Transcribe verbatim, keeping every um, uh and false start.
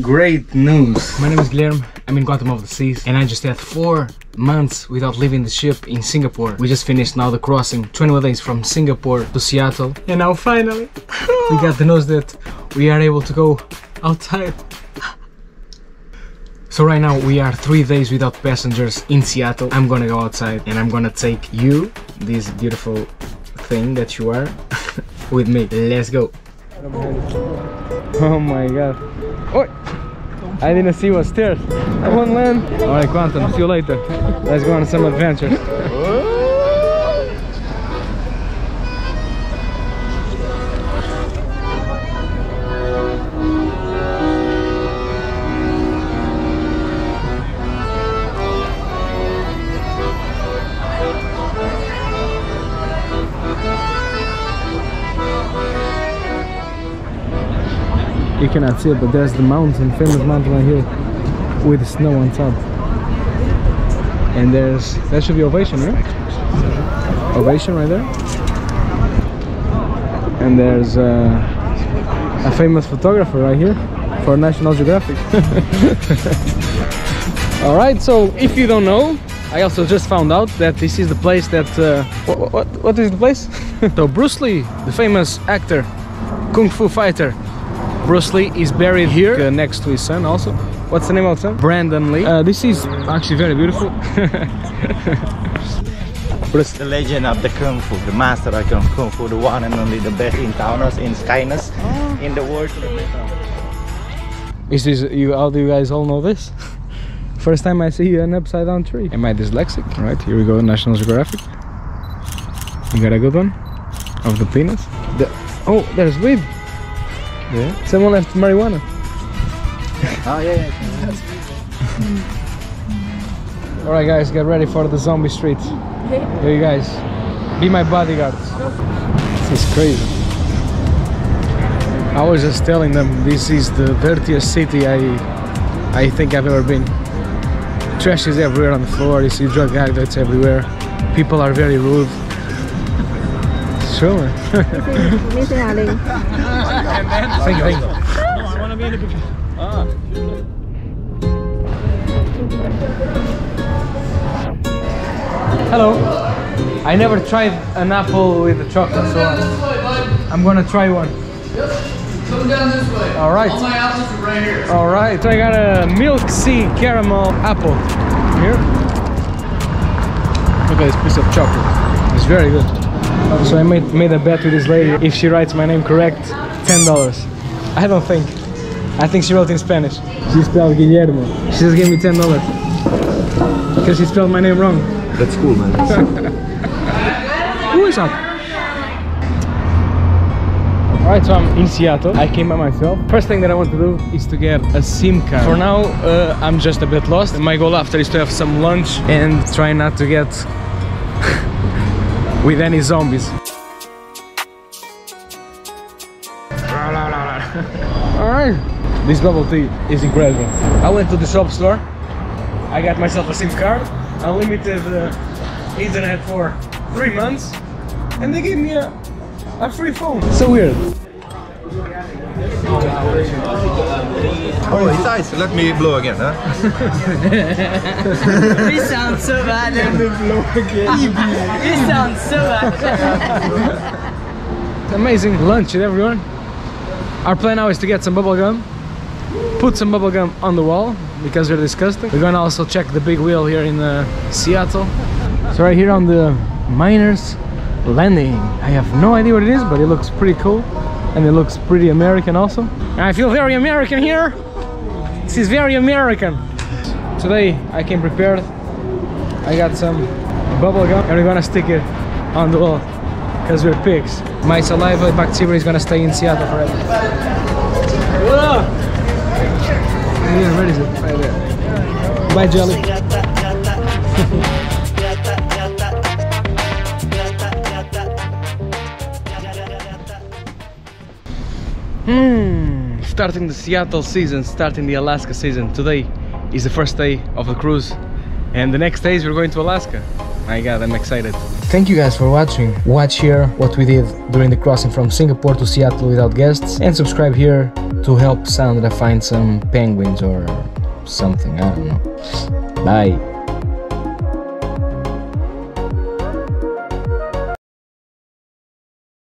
Great news! My name is Guilherme, I'm in Quantum of the Seas, and I just had four months without leaving the ship in Singapore. We just finished now the crossing, twenty-one days from Singapore to Seattle. And now finally, we got the news that we are able to go outside. So right now we are three days without passengers in Seattle. I'm gonna go outside and I'm gonna take you, this beautiful thing that you are, with me. Let's go! Oh my god! Oh! I didn't see what stairs! I won't land! Alright Quantum, see you later! Let's go on some adventures! You cannot see it, but there's the mountain, famous mountain right here with the snow on top. And there's, that should be Ovation, right? Ovation right there. And there's uh, a famous photographer right here for National Geographic. Alright, so if you don't know, I also just found out that this is the place that... Uh, what, what, what is the place? So Bruce Lee, the famous actor, Kung Fu fighter, Bruce Lee is buried here, uh, next to his son also. What's the name of the son? Brandon Lee. Uh, this is actually very beautiful. Bruce, the legend of the Kung Fu, the master of Kung Fu, the one and only, the best in towners, in skyness, oh. in the world. Is this, you, how do you guys all know this? First time I see an upside down tree. Am I dyslexic? All right, here we go, National Geographic. You got a good one? Of the penis? The, oh, there's weed. Yeah. Someone left marijuana. Oh yeah, yeah. Alright guys, get ready for the zombie street. Here you guys, be my bodyguards. This is crazy. I was just telling them this is the dirtiest city I I think I've ever been. Trash is everywhere on the floor, you see drug addicts everywhere. People are very rude. Sure. Thank you, thank you. I want to be in the picture. Ah. Hello. I never tried an apple with a chocolate, so I'm, I'm gonna try one. Yep. Come down this way. All right. All my apples are right here. All right. So I got a milk sea caramel apple here. Look at this piece of chocolate. It's very good. So I made made a bet with this lady. If she writes my name correct, ten dollars. I don't think. I think she wrote in Spanish. She spelled Guillermo. She just gave me ten dollars because she spelled my name wrong. That's cool, man. Who is up? All right, so I'm in Seattle. I came by myself. First thing that I want to do is to get a SIM card. For now, uh, I'm just a bit lost. My goal after is to have some lunch and try not to get with any zombies. Alright, this bubble tea is incredible. I went to the shop store, I got myself a SIM card, unlimited uh, internet for three months, and they gave me a, a free phone. So weird. Oh, it's ice. Let me blow again, huh? We sound so bad. Let me blow again. We sound so bad. Amazing lunch, everyone. Our plan now is to get some bubble gum, put some bubble gum on the wall because we're disgusting. We're gonna also check the big wheel here in uh, Seattle. So right here on the Miners Landing. I have no idea what it is, but it looks pretty cool. And it looks pretty American also. I feel very American here. This is very American. Today I came prepared. I got some bubble gum and we're gonna stick it on the wall because we're pigs. My saliva bacteria is gonna stay in Seattle forever. What up? Yeah, where is it? Right there. Bye, Jelly. Hmm, starting the Seattle season, starting the Alaska season. Today is the first day of the cruise and the next days we're going to Alaska. My god, I'm excited. Thank you guys for watching. Watch here what we did during the crossing from Singapore to Seattle without guests, and subscribe here to help Sandra find some penguins or something, I don't know. Bye.